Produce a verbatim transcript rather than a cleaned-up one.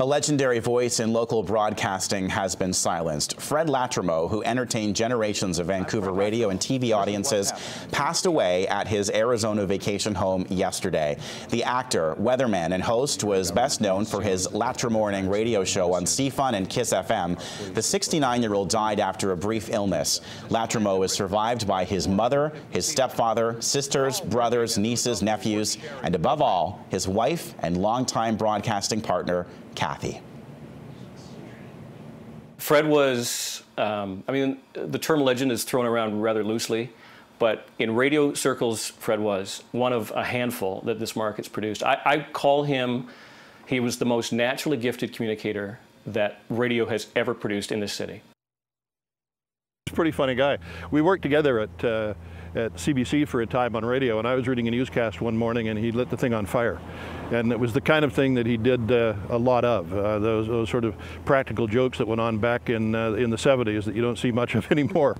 A legendary voice in local broadcasting has been silenced. Fred Latremouille, who entertained generations of Vancouver radio and T V audiences, passed away at his Arizona vacation home yesterday. The actor, weatherman, and host was best known for his Latremorning radio show on C F U N and Kiss F M. The sixty-nine-year-old died after a brief illness. Latremouille was survived by his mother, his stepfather, sisters, brothers, nieces, nephews, and above all, his wife and longtime broadcasting partner, Kathy. Fred was, um, I mean, the term legend is thrown around rather loosely, but in radio circles, Fred was one of a handful that this market's produced. I, I call him, he was the most naturally gifted communicator that radio has ever produced in this city. He's a pretty funny guy. We worked together at, uh, at C B C for a time on radio, and I was reading a newscast one morning and he lit the thing on fire. And it was the kind of thing that he did uh, a lot of, uh, those, those sort of practical jokes that went on back in, uh, in the seventies that you don't see much of anymore.